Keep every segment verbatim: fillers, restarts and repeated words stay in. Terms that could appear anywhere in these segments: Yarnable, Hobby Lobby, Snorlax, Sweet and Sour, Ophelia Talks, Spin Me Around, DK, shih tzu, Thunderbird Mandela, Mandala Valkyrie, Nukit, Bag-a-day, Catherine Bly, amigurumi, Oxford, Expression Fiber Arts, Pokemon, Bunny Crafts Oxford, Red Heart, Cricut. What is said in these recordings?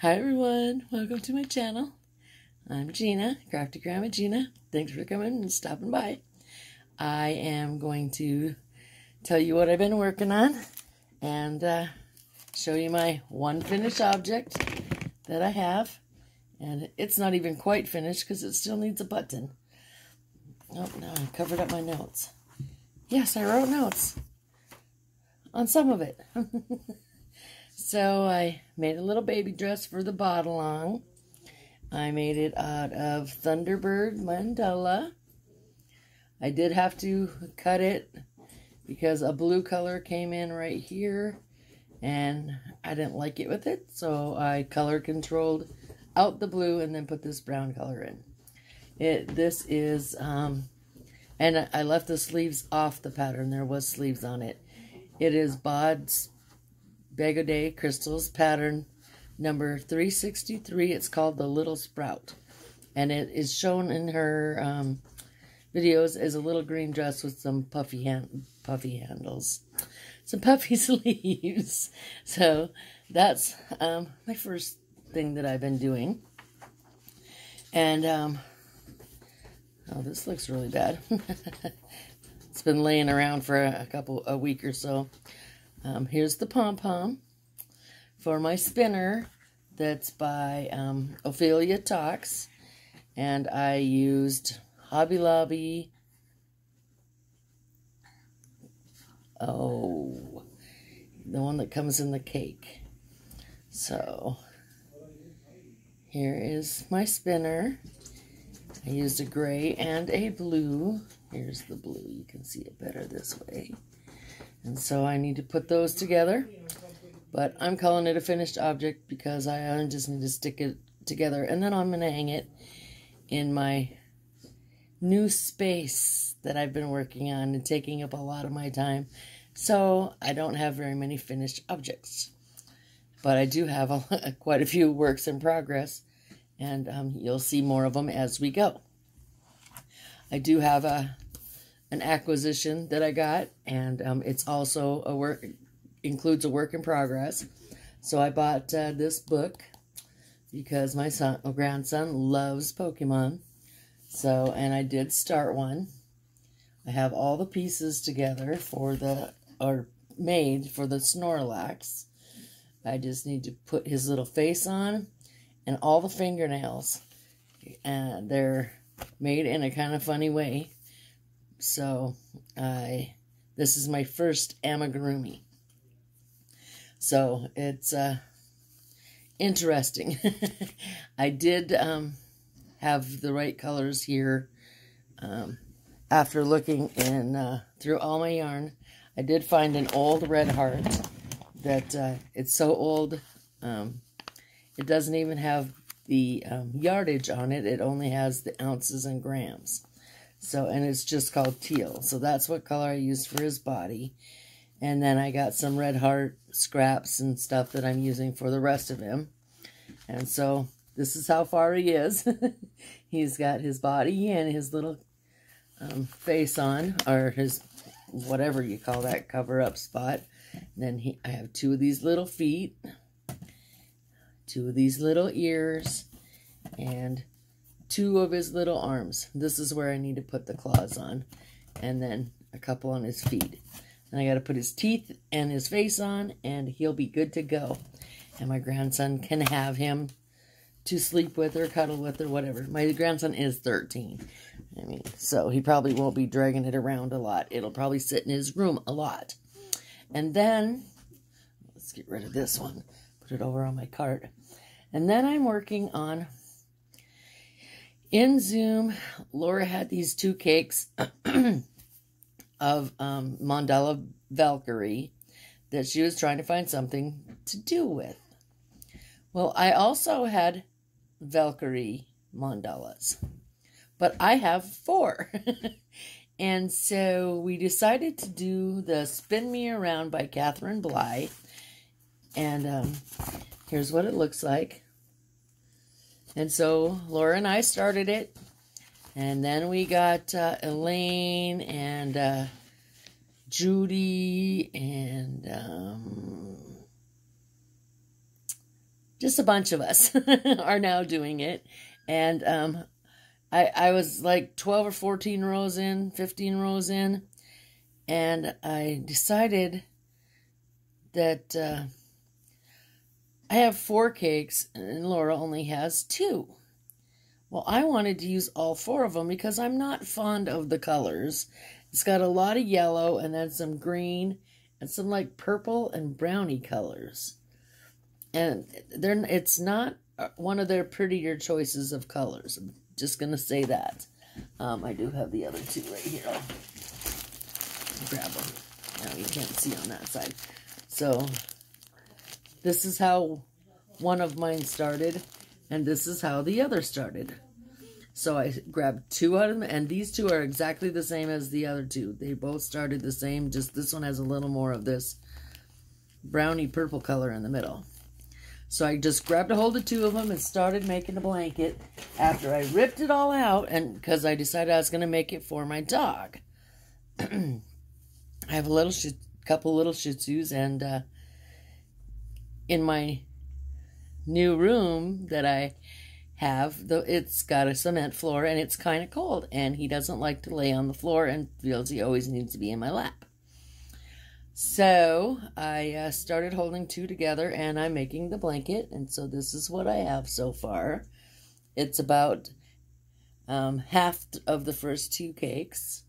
Hi everyone, welcome to my channel. I'm Gina, Crafty Grandma Gina. Thanks for coming and stopping by. I am going to tell you what I've been working on and uh, show you my one finished object that I have. And it's not even quite finished because it still needs a button. Oh, now I covered up my notes. Yes, I wrote notes on some of it. So I made a little baby dress for the bottle-long. I made it out of Thunderbird Mandela. I did have to cut it because a blue color came in right here and I didn't like it with it. So I color controlled out the blue and then put this brown color in. It, this is, um, and I left the sleeves off the pattern. There was sleeves on it. It is Bod's Bag-a-day crystals pattern number three sixty-three. It's called the Little Sprout, and it is shown in her um, videos as a little green dress with some puffy hand, puffy handles, some puffy sleeves. So that's um, my first thing that I've been doing. And um, oh, this looks really bad. It's been laying around for a couple a week or so. Um, here's the pom-pom for my spinner that's by um, Ophelia Talks. And I used Hobby Lobby. Oh, the one that comes in the cake. So, here is my spinner. I used a gray and a blue. Here's the blue. You can see it better this way. And so I need to put those together, but I'm calling it a finished object because I just need to stick it together. And then I'm going to hang it in my new space that I've been working on and taking up a lot of my time. So I don't have very many finished objects, but I do have a, quite a few works in progress, and um, you'll see more of them as we go. I do have a an acquisition that I got, and um, it's also a work, includes a work in progress. So I bought uh, this book because my son, my grandson loves Pokemon. So, and I did start one. I have all the pieces together for the, or made for the Snorlax. I just need to put his little face on and all the fingernails. And they're made in a kind of funny way. So, I, this is my first amigurumi. So, it's uh, interesting. I did um, have the right colors here. Um, after looking in uh, through all my yarn, I did find an old Red Heart that uh, it's so old, um, it doesn't even have the um, yardage on it. It only has the ounces and grams. So, and it's just called teal. So that's what color I used for his body. And then I got some Red Heart scraps and stuff that I'm using for the rest of him. And so this is how far he is. He's got his body and his little um, face on, or his whatever you call that cover-up spot. And then he, I have two of these little feet, two of these little ears, and two of his little arms. This is where I need to put the claws on. And then a couple on his feet. And I got to put his teeth and his face on, and he'll be good to go. And my grandson can have him to sleep with or cuddle with or whatever. My grandson is thirteen. I mean, so he probably won't be dragging it around a lot. It'll probably sit in his room a lot. And then, let's get rid of this one. Put it over on my cart. And then I'm working on... In Zoom, Laura had these two cakes of um, Mandala Valkyrie that she was trying to find something to do with. Well, I also had Valkyrie mandalas, but I have four. And so we decided to do the Spin Me Around by Catherine Bly. And um, here's what it looks like. And so Laura and I started it, and then we got uh, Elaine and uh, Judy and um, just a bunch of us are now doing it. And um, I, I was like twelve or fourteen rows in, fifteen rows in, and I decided that uh, I have four cakes and Laura only has two. Well, I wanted to use all four of them because I'm not fond of the colors. It's got a lot of yellow and then some green and some like purple and brownie colors. And they're, it's not one of their prettier choices of colors. I'm just going to say that. Um, I do have the other two right here. I'll grab them. Now you can't see on that side. So this is how one of mine started. And this is how the other started. So I grabbed two out of them. And these two are exactly the same as the other two. They both started the same. Just this one has a little more of this brownie purple color in the middle. So I just grabbed a hold of two of them and started making a blanket. After I ripped it all out. And because I decided I was going to make it for my dog. I have a little shih, couple little shih tzus. And uh, in my new room that I have, though, it's got a cement floor and it's kind of cold, and he doesn't like to lay on the floor and feels he always needs to be in my lap. So I uh, started holding two together, and I'm making the blanket, and so this is what I have so far. It's about um, half of the first two cakes,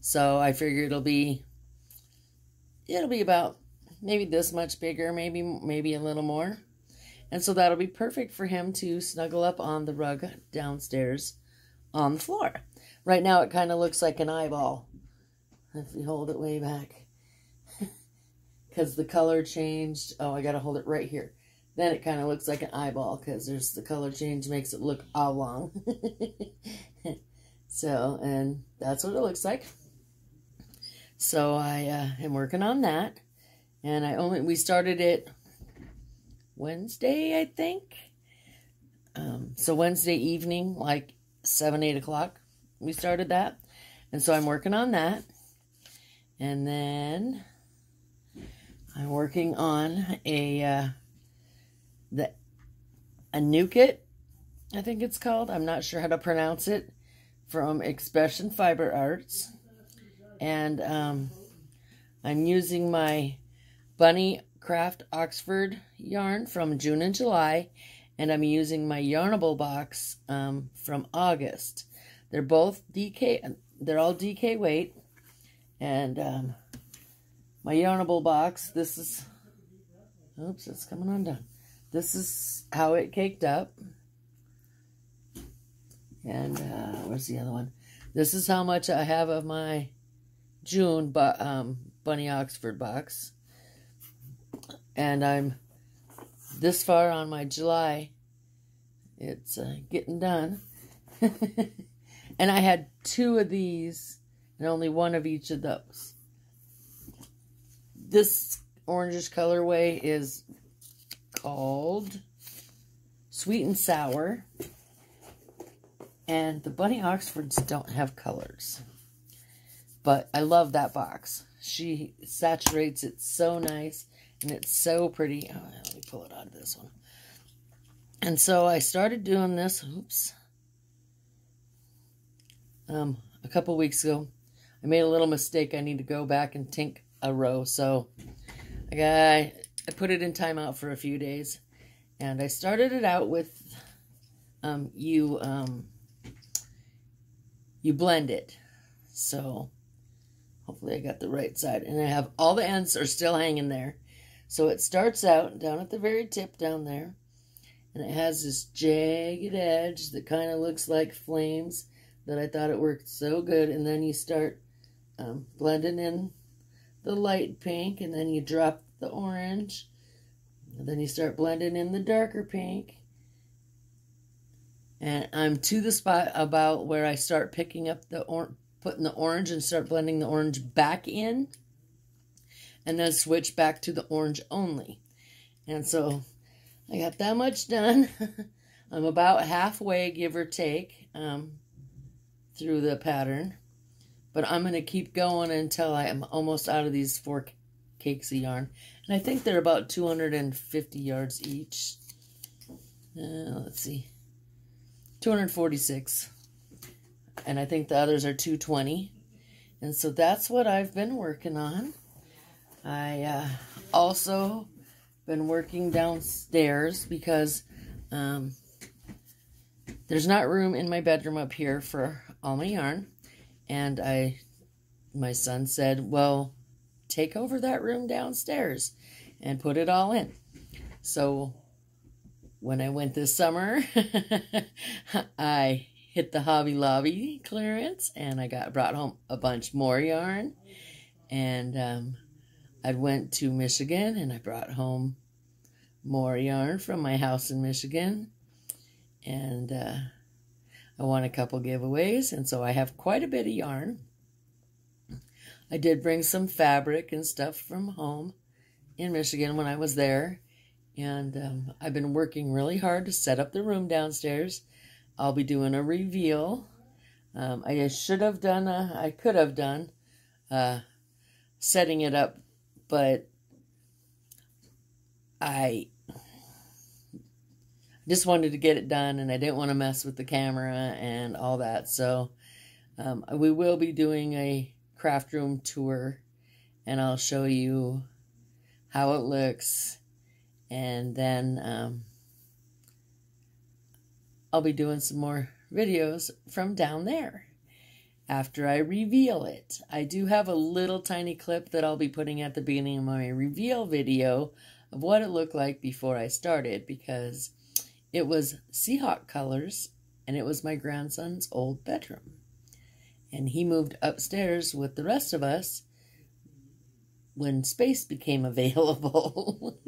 so I figure it'll be it'll be about maybe this much bigger, maybe maybe a little more. And so that'll be perfect for him to snuggle up on the rug downstairs on the floor. Right now it kind of looks like an eyeball if you hold it way back. Because the color changed. Oh, I got to hold it right here. Then it kind of looks like an eyeball because there's the color change makes it look oblong. So, and that's what it looks like. So I uh, am working on that. And I only, we started it Wednesday, I think. Um, so Wednesday evening, like seven, eight o'clock, we started that. And so I'm working on that. And then I'm working on a, uh, the, a Nukit, I think it's called. I'm not sure how to pronounce it, from Expression Fiber Arts. And um, I'm using my Bunny Craft Oxford yarn from June and July, and I'm using my Yarnable box um, from August. They're both D K, they're all D K weight, and um, my Yarnable box, this is, oops, it's coming undone. This is how it caked up, and uh, where's the other one? This is how much I have of my June bu um, Bunny Oxford box. And I'm this far on my July. It's uh, getting done. And I had two of these and only one of each of those. This orangish colorway is called Sweet and Sour. And the Bunny Oxfords don't have colors. But I love that box. She saturates it so nice. And it's so pretty. Oh, let me pull it out of this one. And so I started doing this, oops, um, a couple weeks ago. I made a little mistake. I need to go back and tink a row. So I, got, I put it in timeout for a few days. And I started it out with um, you, um, you blend it. So hopefully I got the right side. And I have all the ends are still hanging there. So it starts out down at the very tip down there, and it has this jagged edge that kind of looks like flames that I thought it worked so good. And then you start um, blending in the light pink, and then you drop the orange, and then you start blending in the darker pink. And I'm to the spot about where I start picking up the or putting the orange and start blending the orange back in. And then switch back to the orange only. And so I got that much done. I'm about halfway, give or take, um, through the pattern. But I'm going to keep going until I am almost out of these four cakes of yarn. And I think they're about two hundred fifty yards each. Uh, let's see. two hundred forty-six. And I think the others are two twenty. And so that's what I've been working on. I uh, also been working downstairs because um, there's not room in my bedroom up here for all my yarn. And I, my son said, well, take over that room downstairs and put it all in. So when I went this summer, I hit the Hobby Lobby clearance and I got brought home a bunch more yarn. And um, I went to Michigan and I brought home more yarn from my house in Michigan. And uh, I won a couple giveaways, and so I have quite a bit of yarn. I did bring some fabric and stuff from home in Michigan when I was there, and um, I've been working really hard to set up the room downstairs. I'll be doing a reveal. Um, I should have done, a, I could have done uh, setting it up, but I just wanted to get it done, and I didn't want to mess with the camera and all that. So um, we will be doing a craft room tour, and I'll show you how it looks. And then um, I'll be doing some more videos from down there after I reveal it. I do have a little tiny clip that I'll be putting at the beginning of my reveal video of what it looked like before I started, because it was Seahawk colors, and it was my grandson's old bedroom. And he moved upstairs with the rest of us when space became available.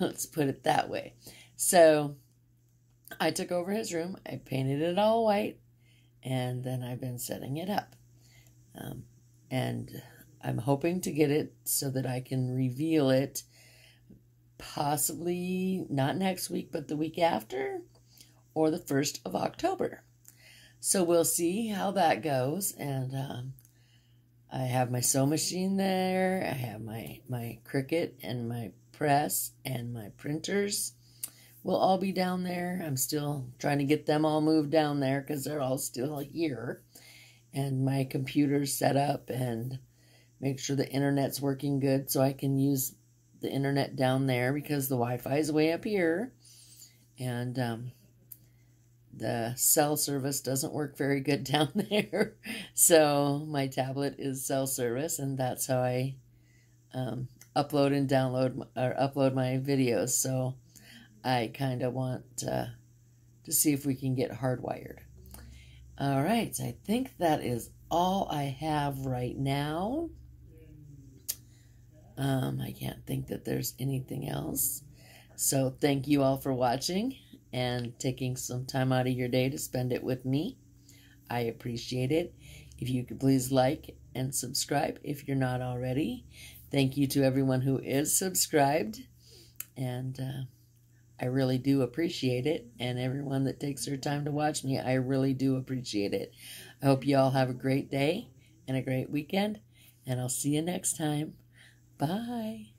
Let's put it that way. So I took over his room. I painted it all white, and then I've been setting it up. Um, and I'm hoping to get it so that I can reveal it, possibly not next week, but the week after, or the first of October. So we'll see how that goes. And um, I have my sewing machine there. I have my, my Cricut and my press and my printers will all be down there. I'm still trying to get them all moved down there because they're all still here. And my computer's set up, and make sure the internet's working good so I can use the internet down there, because the Wi-Fi is way up here, and um, the cell service doesn't work very good down there. So my tablet is cell service, and that's how I um, upload and download or upload my videos. So I kind of want uh, to see if we can get hardwired. All right, I think that is all I have right now. Um, I can't think that there's anything else. So thank you all for watching and taking some time out of your day to spend it with me. I appreciate it. If you could please like and subscribe if you're not already. Thank you to everyone who is subscribed. And uh, I really do appreciate it. And everyone that takes their time to watch me, I really do appreciate it. I hope you all have a great day and a great weekend. And I'll see you next time. Bye.